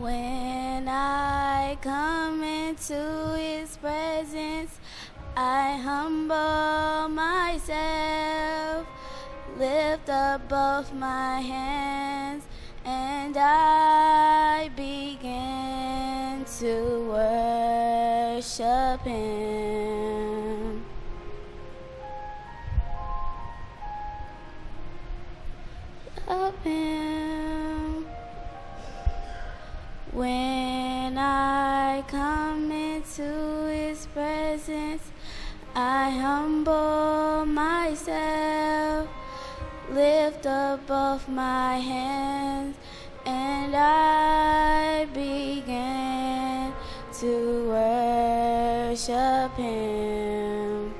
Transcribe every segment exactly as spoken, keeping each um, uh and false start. When I come into His presence, I humble myself, lift up both my hands, and I begin to worship Him. Love Him. When I come into His presence, I humble myself, lift up both my hands, and I begin to worship Him.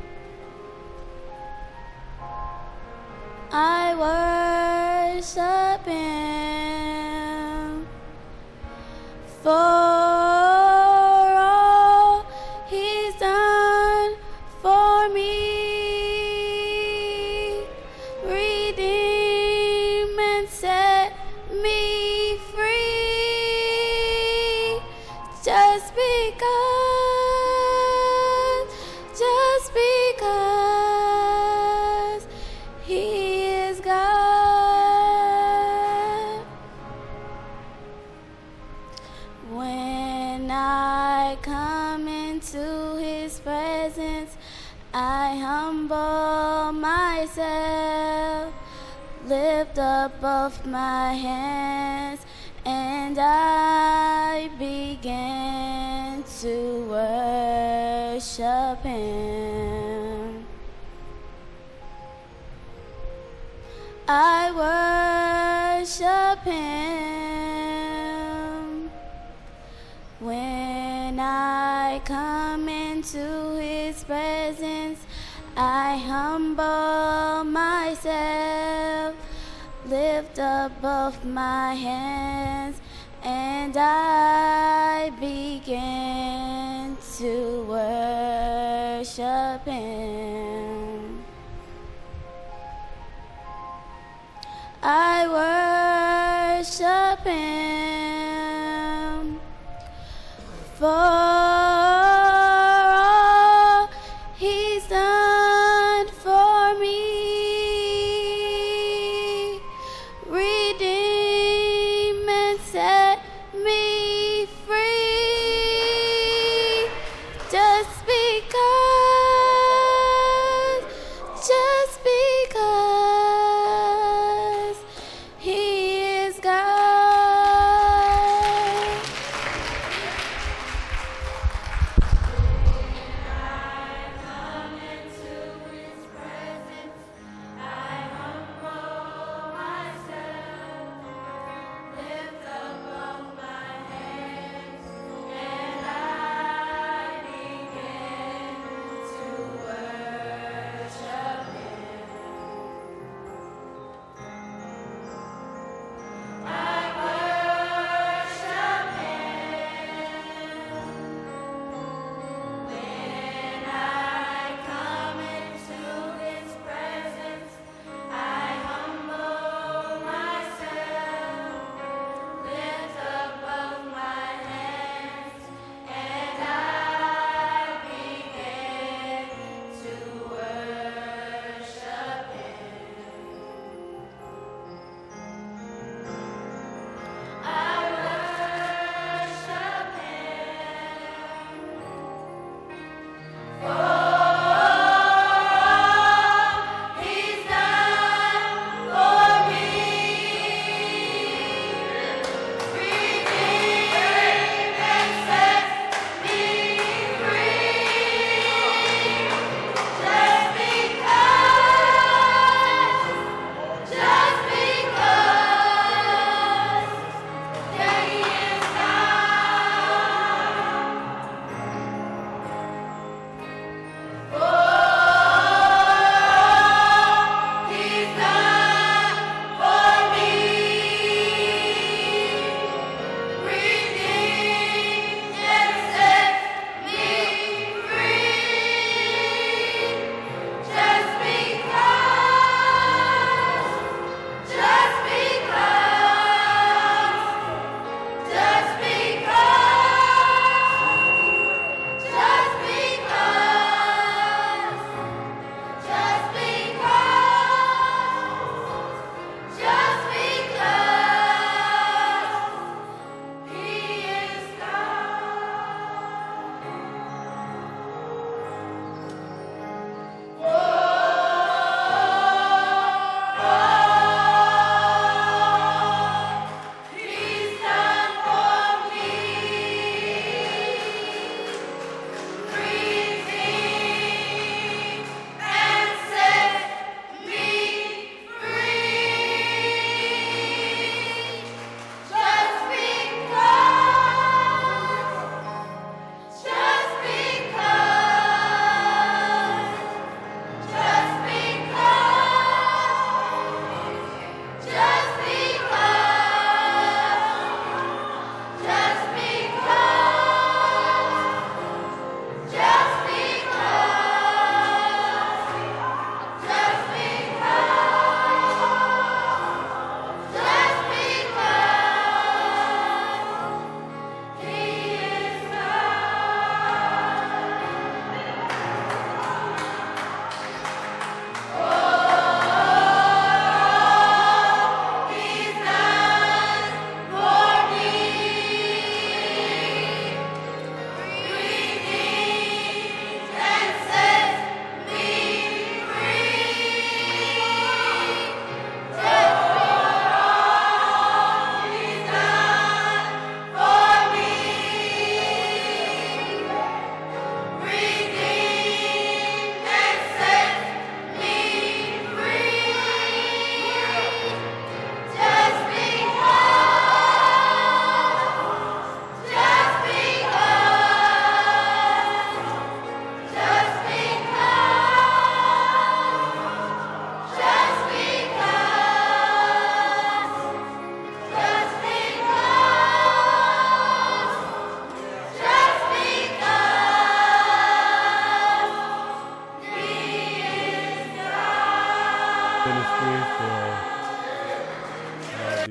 I worship Him for I humble myself, lift up both my hands, and I begin to worship Him. I worship Him when I come into His presence. I humble myself, lift up both my hands, and I begin to worship Him. I worship Him for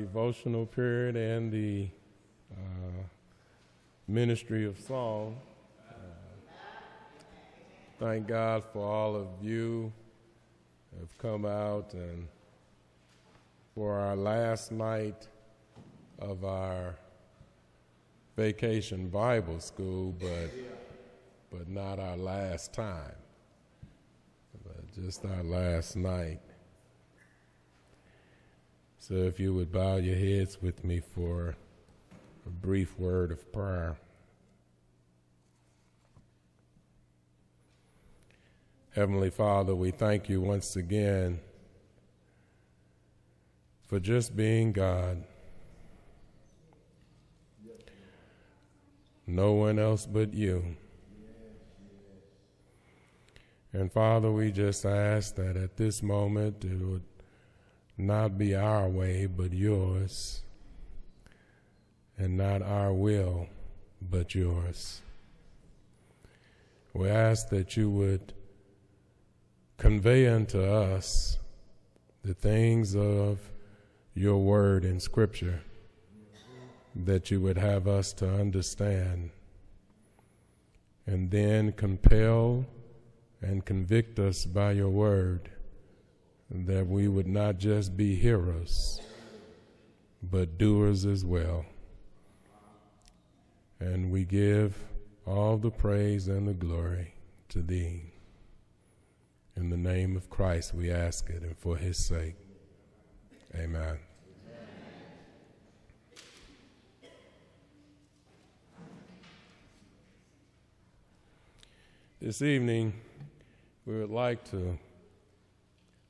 devotional period and the uh, ministry of song. Uh, thank God for all of you who have come out, and for our last night of our vacation Bible school, but but not our last time, but just our last night. So if you would bow your heads with me for a brief word of prayer. Heavenly Father, we thank you once again for just being God. No one else but you. And Father, we just ask that at this moment it would not be our way, but yours, and not our will, but yours. We ask that you would convey unto us the things of your word in Scripture, that you would have us to understand, and then compel and convict us by your word, that we would not just be hearers, but doers as well. And we give all the praise and the glory to thee. In the name of Christ we ask it, and for his sake. Amen. This evening, we would like to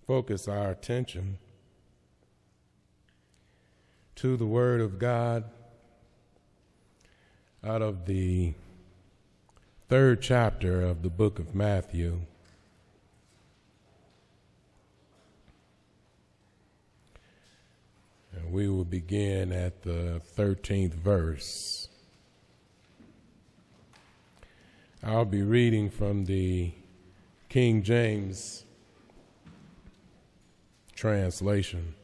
focus our attention to the Word of God out of the third chapter of the book of Matthew. And we will begin at the thirteenth verse. I'll be reading from the King James translation.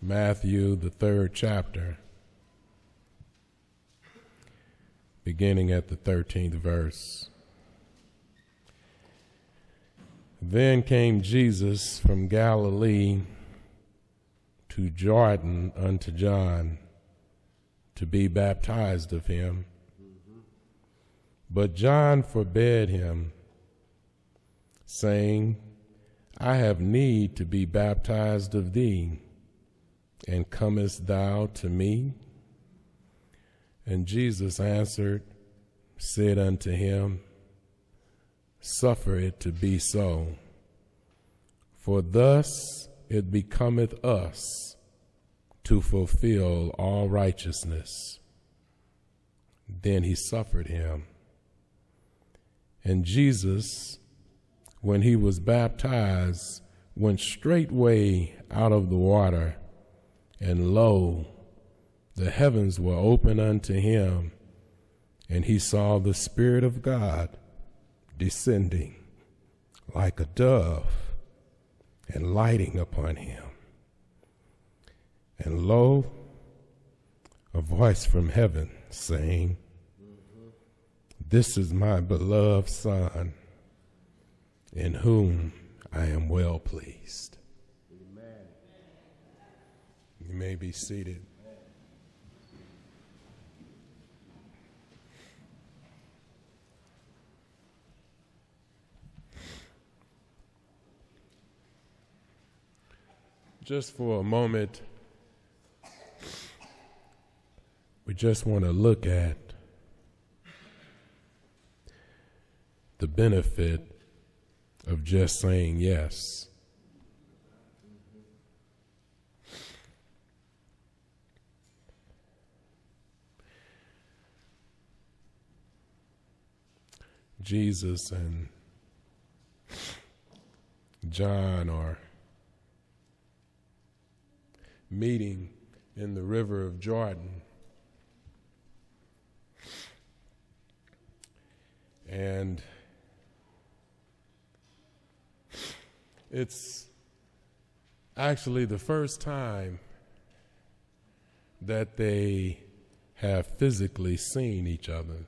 Matthew, the third chapter, beginning at the thirteenth verse. Then came Jesus from Galilee to Jordan unto John, to be baptized of him. But John forbade him, saying, I have need to be baptized of thee, and comest thou to me? And Jesus answered, said unto him, suffer it to be so, for thus it becometh us to fulfill all righteousness. Then he suffered him. And Jesus, when he was baptized, went straightway out of the water, and lo, the heavens were open unto him, and he saw the Spirit of God descending like a dove and lighting upon him. And lo, a voice from heaven saying, this is my beloved Son, in whom I am well pleased. Amen. You may be seated. Just for a moment, we just want to look at the benefit of just saying yes. Jesus and John are meeting in the river of Jordan. And it's actually the first time that they have physically seen each other,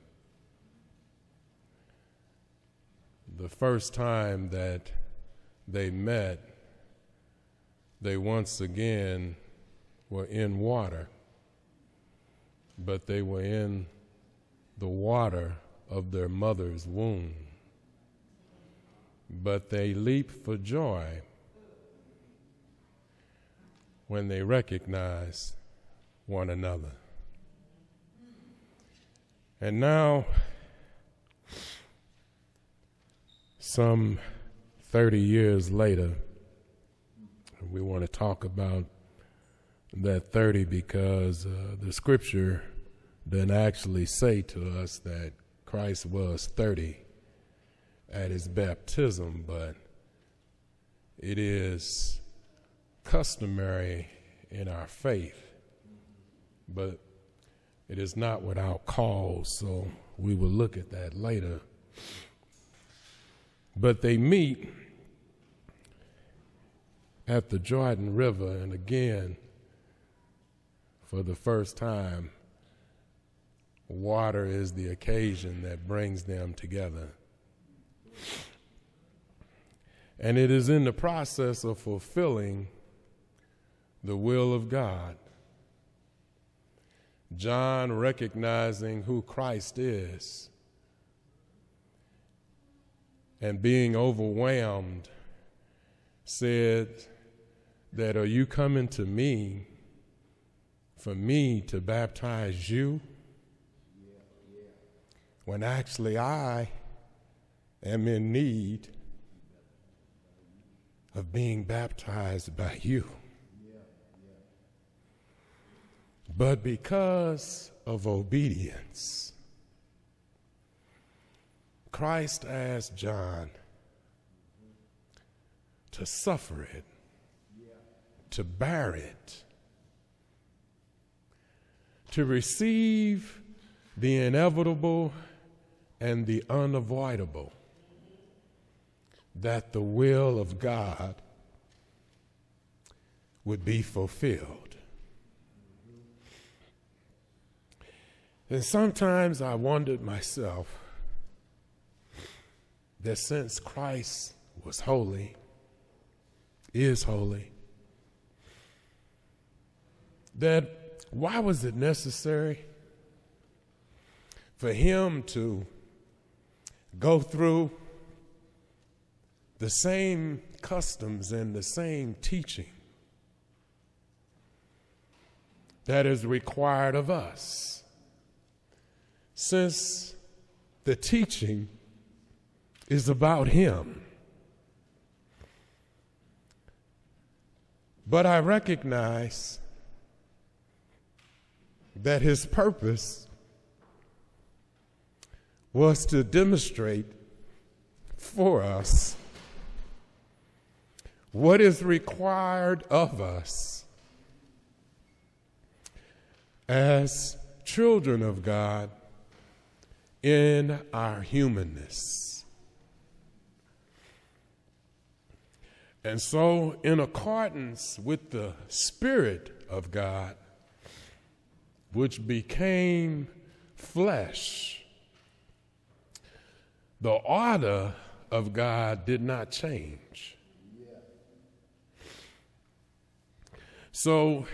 the first time that they met, they once again were in water, but they were in the water of their mother's womb. But they leap for joy when they recognize one another. And now, some thirty years later, we want to talk about that thirty because uh, the scripture doesn't actually say to us that Christ was thirty at his baptism, but it is customary in our faith, but it is not without cause, so we will look at that later. But they meet at the Jordan River, and again, for the first time, water is the occasion that brings them together. And it is in the process of fulfilling the will of God. John, recognizing who Christ is and being overwhelmed, said that, "Are you coming to me for me to baptize you, when actually I am in need of being baptized by you?" But because of obedience, Christ asked John to suffer it, to bear it, to receive the inevitable and the unavoidable, that the will of God would be fulfilled. And sometimes I wondered myself that since Christ was holy, is holy, that why was it necessary for him to go through the same customs and the same teaching that is required of us, since the teaching is about him? But I recognize that his purpose was to demonstrate for us what is required of us as children of God in our humanness. And so, in accordance with the Spirit of God, which became flesh, the order of God did not change. So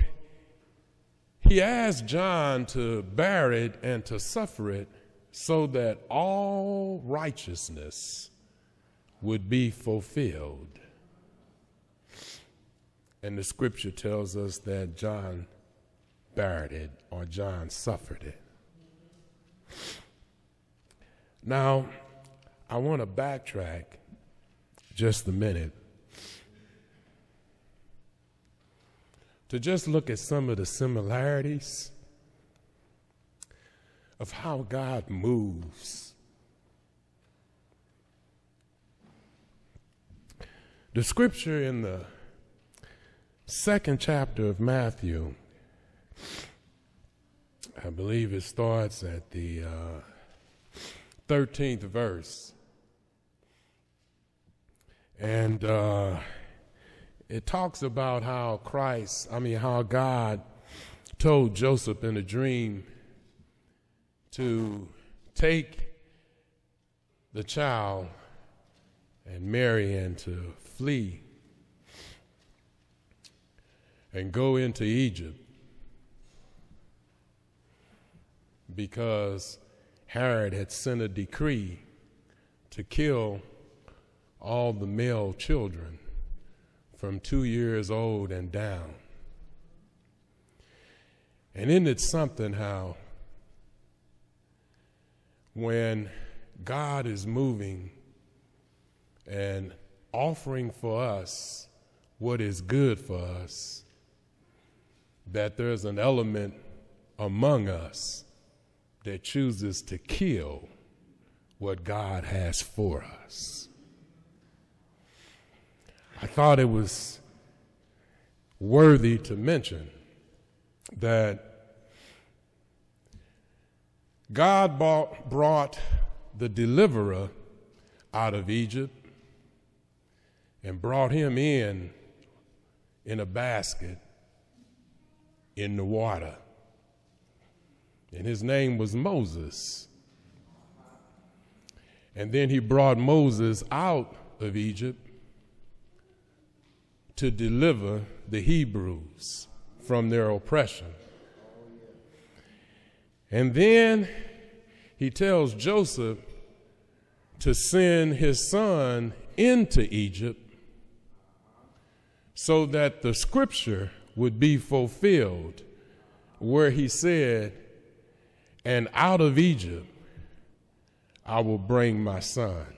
he asked John to bear it and to suffer it so that all righteousness would be fulfilled. And the scripture tells us that John bared it, or John suffered it. Now, I want to backtrack just a minute to just look at some of the similarities of how God moves. The scripture in the second chapter of Matthew, I believe it starts at the uh, thirteenth verse. And uh, it talks about how Christ, I mean, how God told Joseph in a dream to take the child and Mary and to flee and go into Egypt because Herod had sent a decree to kill all the male children from two years old and down. And isn't it something how when God is moving and offering for us what is good for us, that there's an element among us that chooses to kill what God has for us. I thought it was worthy to mention that God bought, brought the deliverer out of Egypt and brought him in in a basket in the water. And his name was Moses. And then he brought Moses out of Egypt to deliver the Hebrews from their oppression. And then he tells Joseph to send his son into Egypt so that the scripture would be fulfilled where he said, "And out of Egypt I will bring my son."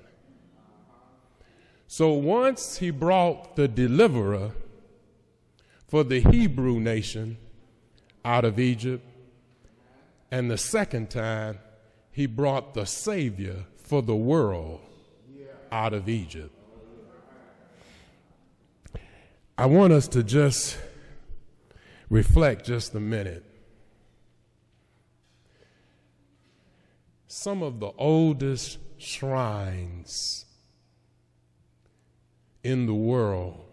So once he brought the deliverer for the Hebrew nation out of Egypt, and the second time he brought the Savior for the world out of Egypt. I want us to just reflect just a minute. Some of the oldest shrines in the world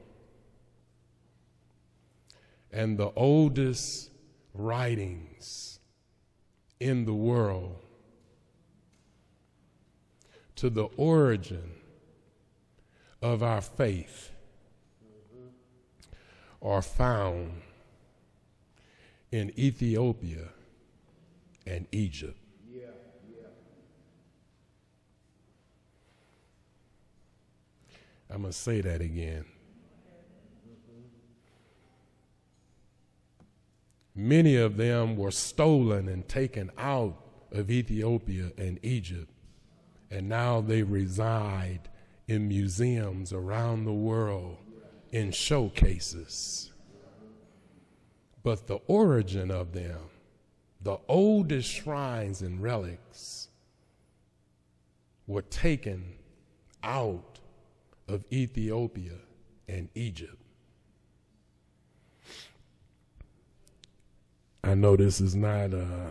and the oldest writings in the world to the origin of our faith are found in Ethiopia and Egypt. I'm going to say that again. Many of them were stolen and taken out of Ethiopia and Egypt, and now they reside in museums around the world in showcases. But the origin of them, the oldest shrines and relics, were taken out of Ethiopia and Egypt. I know this is not uh,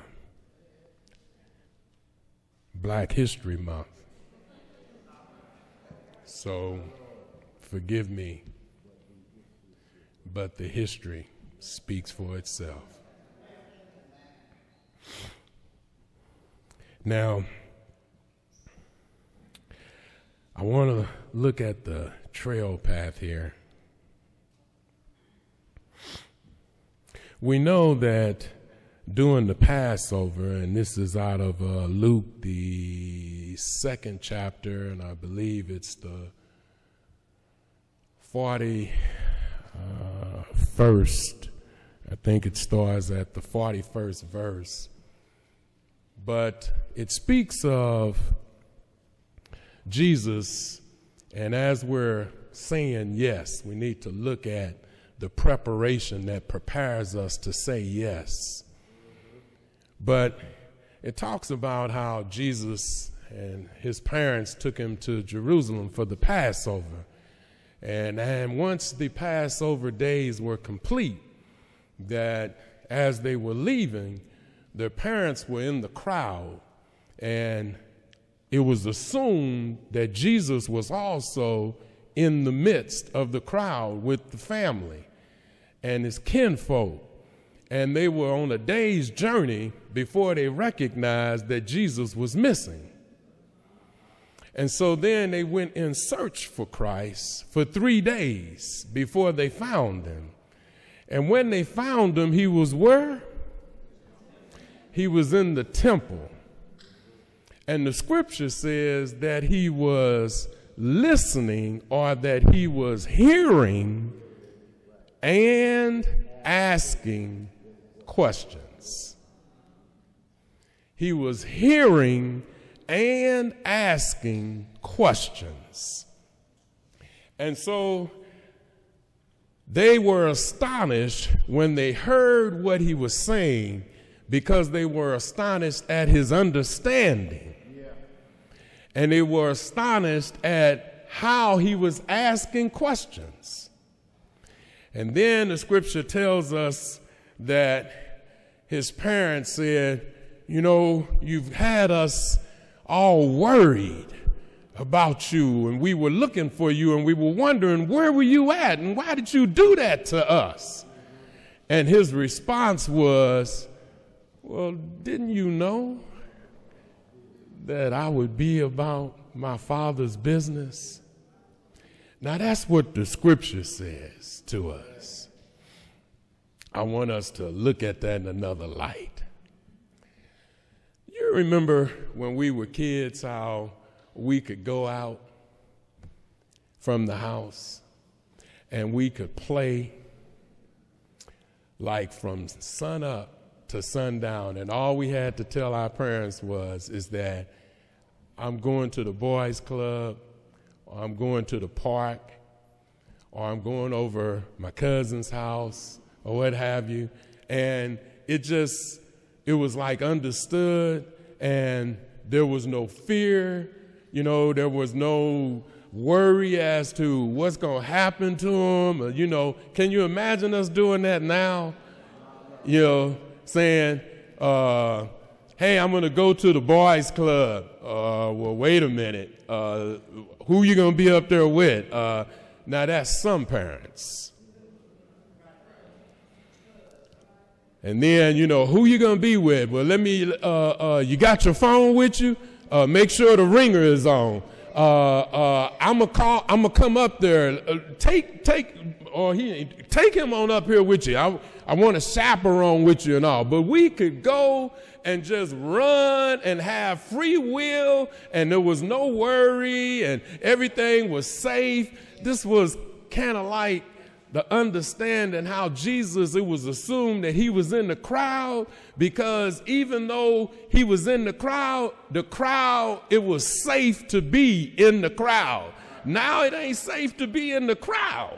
Black History Month, so forgive me, but the history speaks for itself. Now, I want to look at the trail path here. We know that during the Passover, and this is out of uh, Luke, the second chapter, and I believe it's the forty-first. I think it starts at the forty-first verse. But it speaks of Jesus, and as we're saying yes, we need to look at the preparation that prepares us to say yes. But it talks about how Jesus and his parents took him to Jerusalem for the Passover. And, and once the Passover days were complete, that as they were leaving, their parents were in the crowd, and it was assumed that Jesus was also in the midst of the crowd with the family and his kinfolk. And they were on a day's journey before they recognized that Jesus was missing. And so then they went in search for Christ for three days before they found him. And when they found him, he was where? He was in the temple. And the scripture says that he was listening, or that he was hearing and asking questions. He was hearing and asking questions. And so they were astonished when they heard what he was saying, because they were astonished at his understanding. Yeah. And they were astonished at how he was asking questions. And then the scripture tells us that his parents said, you know, you've had us all worried about you, and we were looking for you, and we were wondering, where were you at, and why did you do that to us? And his response was, well, didn't you know that I would be about my Father's business? Now, that's what the scripture says to us. I want us to look at that in another light. I remember when we were kids how we could go out from the house and we could play like from sun up to sundown, and all we had to tell our parents was is that I'm going to the boys club, or I'm going to the park, or I'm going over my cousin's house, or what have you. And it just, it was like understood. And there was no fear, you know, there was no worry as to what's going to happen to them. Or, you know, can you imagine us doing that now? You know, saying, uh, hey, I'm going to go to the boys club. Uh, well, wait a minute. Uh, who you going to be up there with? Uh, now, that's some parents. And then, you know, who you going to be with? Well, let me, uh, uh, you got your phone with you? Uh, make sure the ringer is on. Uh, uh, I'm going to call, I'm going to come up there. Uh, take, take, or he, take him on up here with you. I, I want a chaperone with you and all. But we could go and just run and have free will, and there was no worry, and everything was safe. This was kind of like the understanding how Jesus, it was assumed that he was in the crowd, because even though he was in the crowd, the crowd, it was safe to be in the crowd. Now it ain't safe to be in the crowd,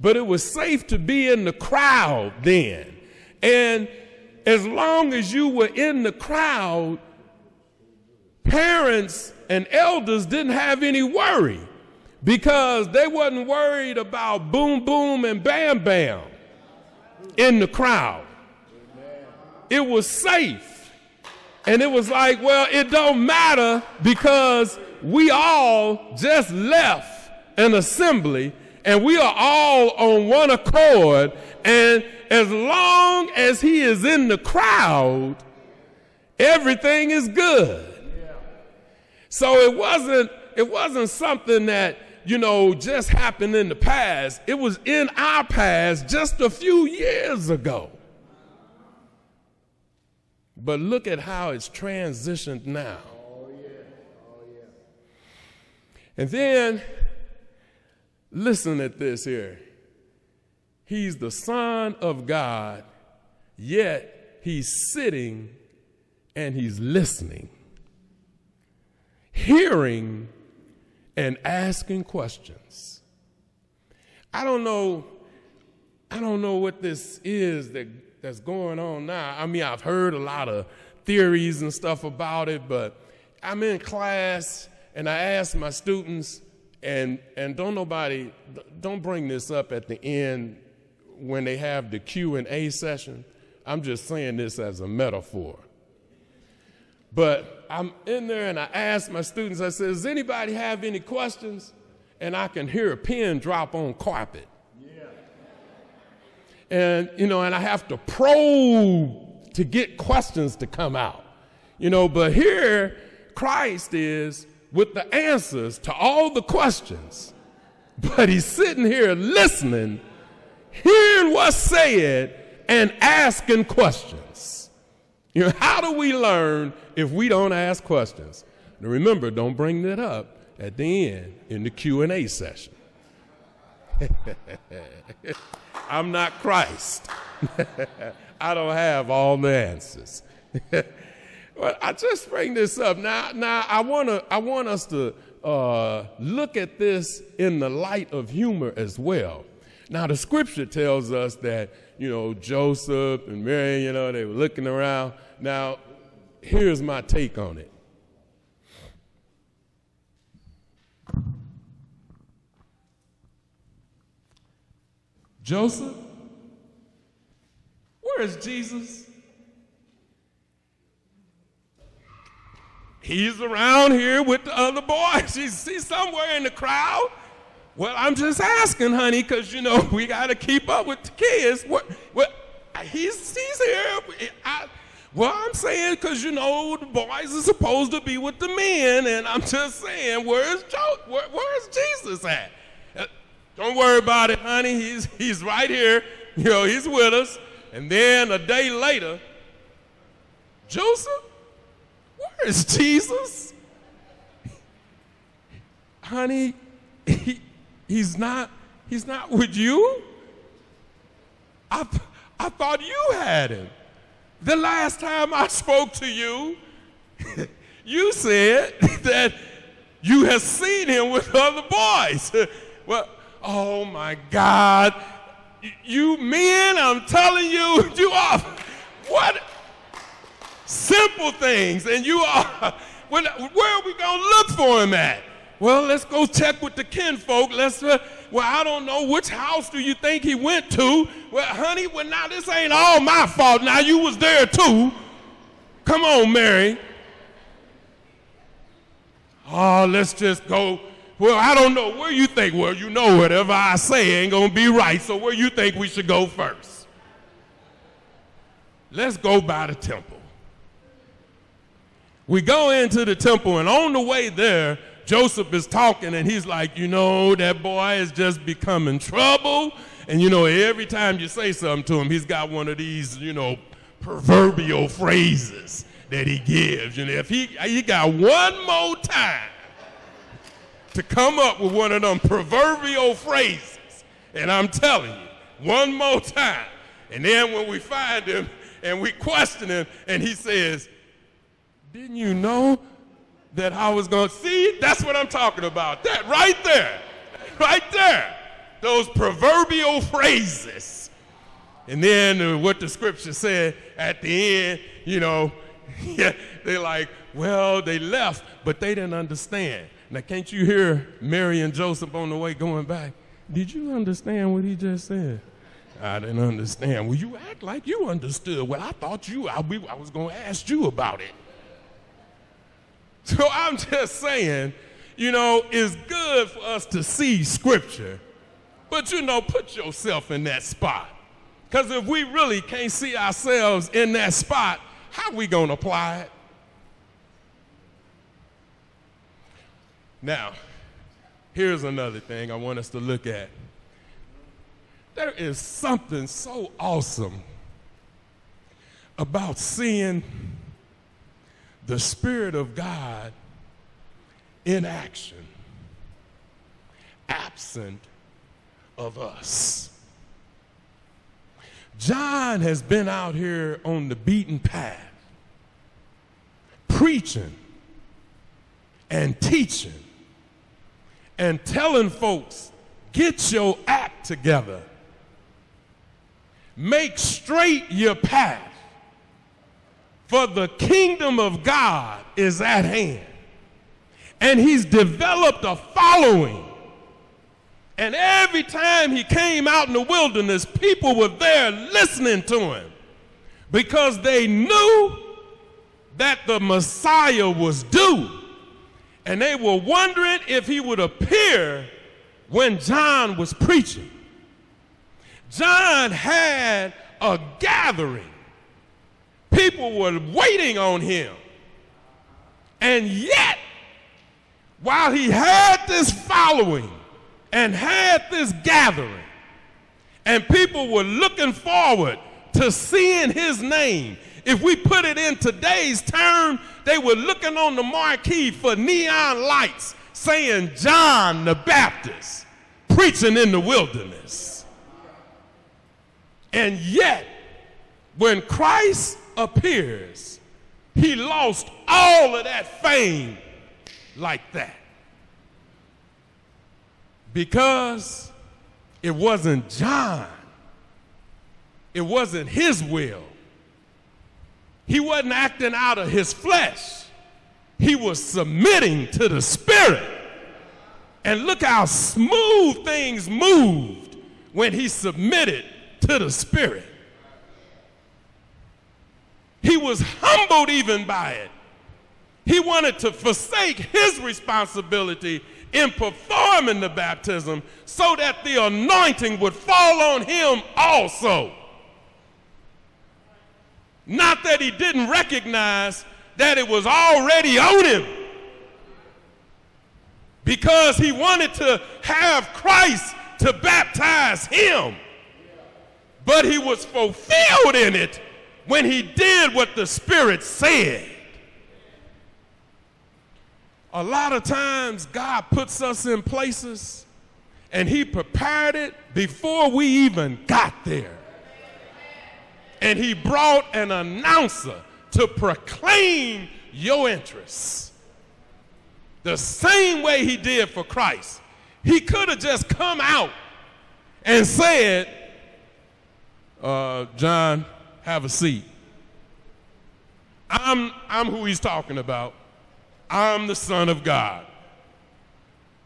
but it was safe to be in the crowd then. And as long as you were in the crowd, parents and elders didn't have any worry, because they wasn't worried about boom, boom, and bam, bam in the crowd. It was safe. And it was like, well, it don't matter, because we all just left an assembly and we are all on one accord. And as long as he is in the crowd, everything is good. So it wasn't, it wasn't something that, you know, just happened in the past. It was in our past just a few years ago. But look at how it's transitioned now. Oh, yeah. Oh, yeah. And then, listen at this here. He's the Son of God, yet he's sitting and he's listening, hearing and asking questions. I don't know, I don't know what this is that, that's going on now. I mean, I've heard a lot of theories and stuff about it, but I'm in class and I ask my students, and, and don't nobody, don't bring this up at the end when they have the Q and A session. I'm just saying this as a metaphor. But I'm in there and I asked my students, I said, does anybody have any questions? and I can hear a pin drop on carpet. Yeah. And, you know, and I have to probe to get questions to come out. You know, but here Christ is with the answers to all the questions. But he's sitting here listening, hearing what's said, and asking questions. You know, how do we learn if we don't ask questions? Now remember, don't bring that up at the end in the Q and A session. I'm not Christ. I don't have all the answers. But I just bring this up. Now, now I wanna, I want us to uh, look at this in the light of humor as well. Now, the scripture tells us that, you know, Joseph and Mary, you know, they were looking around. Now, here's my take on it. Joseph, where is Jesus? He's around here with the other boys. He's, he's somewhere in the crowd. Well, I'm just asking, honey, because, you know, we got to keep up with the kids. What, what, he's, he's here. I, well, I'm saying because, you know, the boys are supposed to be with the men, and I'm just saying, where's Joe, where, where's Jesus at? Uh, don't worry about it, honey. He's, he's right here. You know, he's with us. And then a day later, Joseph, where is Jesus? Honey, he... He's not, he's not with you? I, th I thought you had him. The last time I spoke to you, you said that you had seen him with other boys. Well, oh my God. You men, I'm telling you, you are, what? Simple things, and you are, when, where are we gonna look for him at? Well, let's go check with the kinfolk. Let's, uh, well, I don't know, which house do you think he went to? Well, honey, well, now this ain't all my fault. Now you was there too. Come on, Mary. Oh, let's just go. Well, I don't know, where you think? Well, you know, whatever I say ain't gonna be right, so where you think we should go first? Let's go by the temple. We go into the temple, and on the way there, Joseph is talking, and he's like, you know, that boy is just becoming trouble. And, you know, every time you say something to him, he's got one of these, you know, proverbial phrases that he gives. And if he, he got one more time to come up with one of them proverbial phrases, and I'm telling you, one more time. And then when we find him and we question him, and he says, didn't you know that I was going to see? That's what I'm talking about. That right there, right there, those proverbial phrases. And then uh, what the scripture said at the end, you know, yeah, they're like, well, they left, but they didn't understand. Now, can't you hear Mary and Joseph on the way going back? Did you understand what he just said? I didn't understand. Well, you act like you understood. Well, I thought you, I, we, I was going to ask you about it. So I'm just saying, you know, it's good for us to see scripture, but, you know, put yourself in that spot. Because if we really can't see ourselves in that spot, how are we going to apply it? Now, here's another thing I want us to look at. There is something so awesome about seeing the Spirit of God in action, absent of us. John has been out here on the beaten path, preaching and teaching and telling folks, get your act together. Make straight your path, for the kingdom of God is at hand. And he's developed a following. And every time he came out in the wilderness, people were there listening to him because they knew that the Messiah was due. And they were wondering if he would appear when John was preaching, John had a gathering. People were waiting on him. And yet, while he had this following and had this gathering, and people were looking forward to seeing his name, if we put it in today's term, they were looking on the marquee for neon lights saying John the Baptist preaching in the wilderness. And yet, when Christ appears, he lost all of that fame like that, because it wasn't John. It wasn't his will. He wasn't acting out of his flesh. He was submitting to the Spirit. And look how smooth things moved when he submitted to the Spirit. He was humbled even by it. He wanted to forsake his responsibility in performing the baptism so that the anointing would fall on him also. Not that he didn't recognize that it was already on him, because he wanted to have Christ to baptize him. But he was fulfilled in it when he did what the Spirit said. A lot of times God puts us in places and he prepared it before we even got there. And he brought an announcer to proclaim your interests. The same way he did for Christ. He could have just come out and said, uh, John, have a seat. I'm, I'm who he's talking about. I'm the Son of God.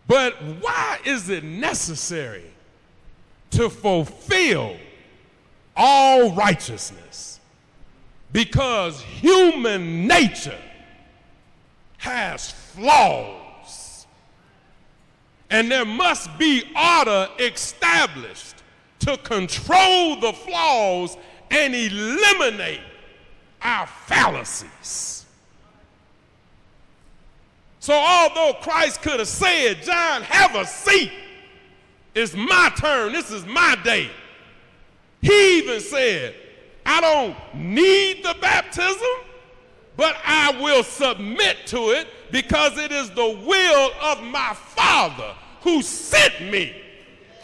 But why is it necessary to fulfill all righteousness? Because human nature has flaws. And there must be order established to control the flaws and eliminate our fallacies. So although Christ could have said, John, have a seat. It's my turn. This is my day. He even said, I don't need the baptism, but I will submit to it because it is the will of my Father who sent me.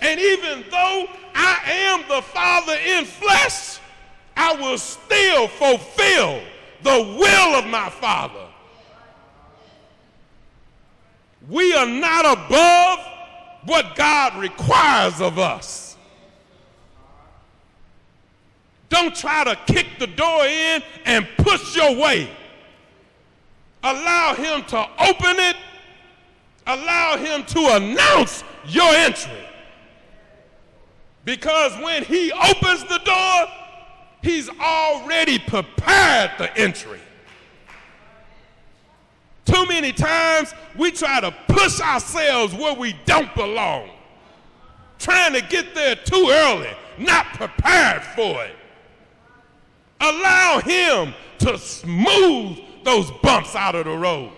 And even though I am the Father in flesh, I will still fulfill the will of my Father. We are not above what God requires of us. Don't try to kick the door in and push your way. Allow him to open it. Allow him to announce your entry. Because when he opens the door, he's already prepared the entry. Too many times we try to push ourselves where we don't belong, trying to get there too early, not prepared for it. Allow him to smooth those bumps out of the road.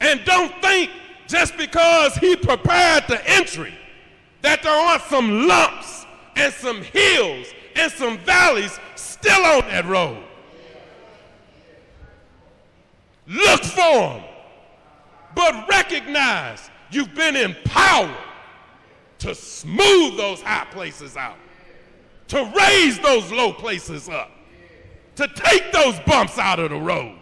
And don't think just because he prepared the entry that there aren't some lumps and some hills and some valleys still on that road. Look for them, but recognize you've been empowered to smooth those high places out, to raise those low places up, to take those bumps out of the road.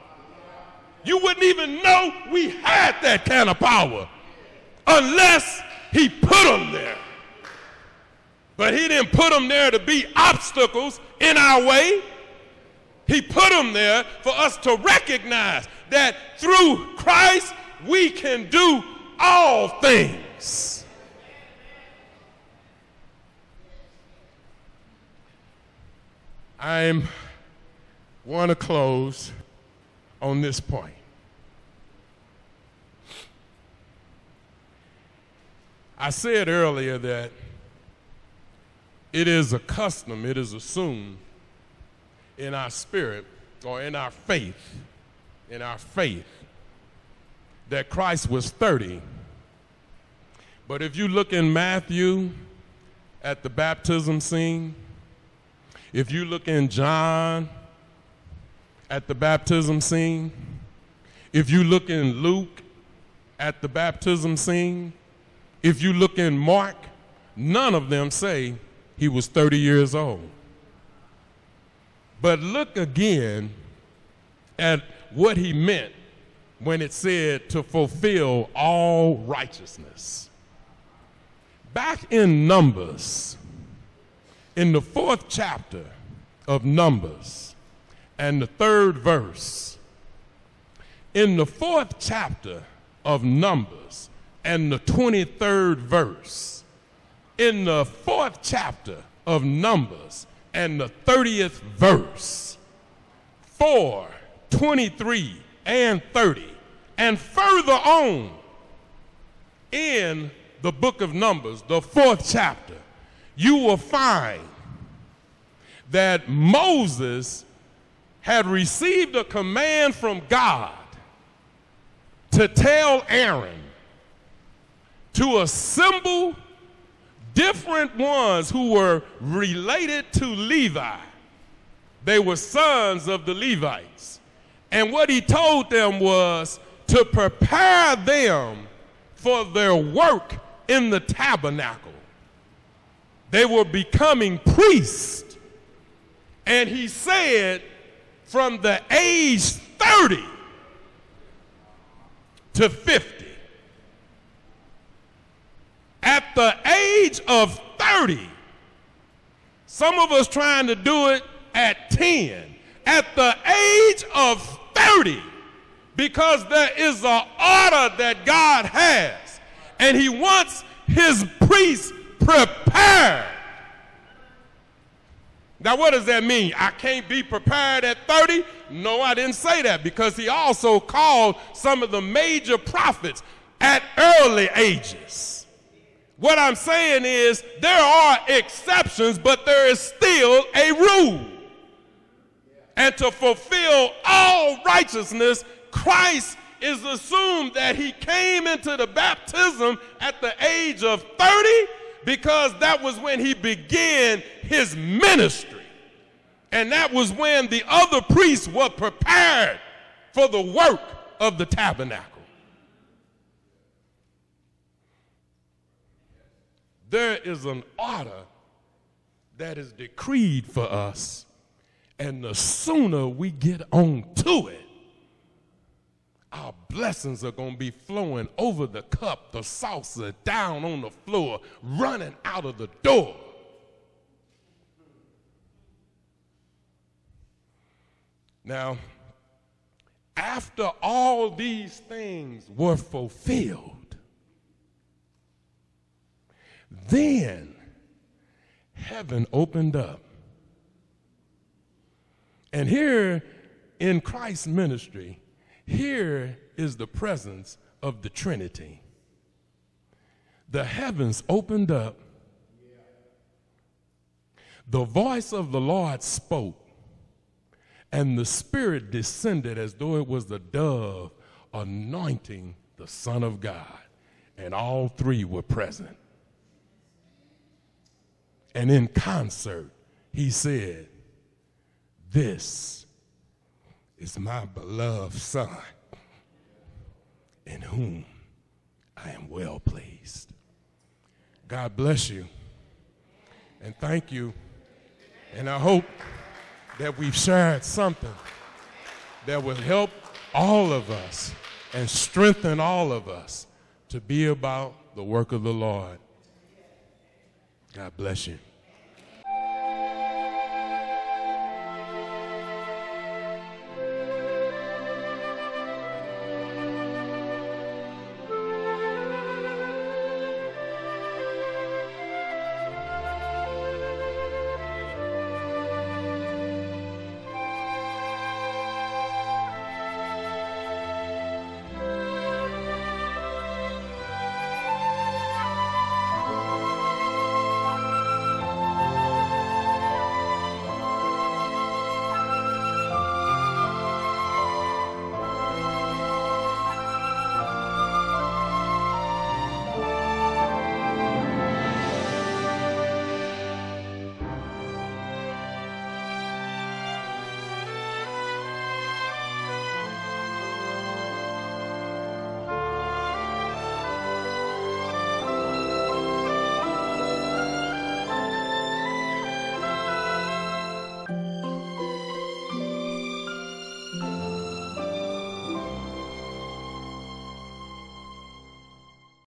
You wouldn't even know we had that kind of power unless he put them there. But he didn't put them there to be obstacles in our way. He put them there for us to recognize that through Christ we can do all things. I want to close on this point. I said earlier that it is a custom, it is assumed in our spirit or in our faith, in our faith, that Christ was thirty. But if you look in Matthew at the baptism scene, if you look in John at the baptism scene, if you look in Luke at the baptism scene, if you look in Mark, none of them say he was thirty years old. But look again at what he meant when it said to fulfill all righteousness. Back in Numbers, in the fourth chapter of Numbers and the third verse, in the fourth chapter of Numbers and the twenty-third verse, in the fourth chapter of Numbers and the thirtieth verse, four, twenty-three, and thirty, and further on in the book of Numbers, the fourth chapter, you will find that Moses had received a command from God to tell Aaron to assemble different ones who were related to Levi. They were sons of the Levites. And what he told them was to prepare them for their work in the tabernacle. They were becoming priests. And he said from the age thirty to fifty. At the age of thirty, some of us trying to do it at ten. At the age of thirty, because there is an order that God has, and he wants his priests prepared. Now, what does that mean? I can't be prepared at thirty? No, I didn't say that, because he also called some of the major prophets at early ages. What I'm saying is there are exceptions, but there is still a rule. And to fulfill all righteousness, Christ is assumed that he came into the baptism at the age of thirty, because that was when he began his ministry. And that was when the other priests were prepared for the work of the tabernacle. There is an order that is decreed for us. And the sooner we get on to it, our blessings are going to be flowing over the cup, the saucer, down on the floor, running out of the door. Now, after all these things were fulfilled, then heaven opened up. And here in Christ's ministry, here is the presence of the Trinity. The heavens opened up. The voice of the Lord spoke. And the Spirit descended as though it was the dove, anointing the Son of God. And all three were present. And in concert, he said, "This is my beloved Son, in whom I am well pleased." God bless you, and thank you. And I hope that we've shared something that will help all of us and strengthen all of us to be about the work of the Lord. God bless you.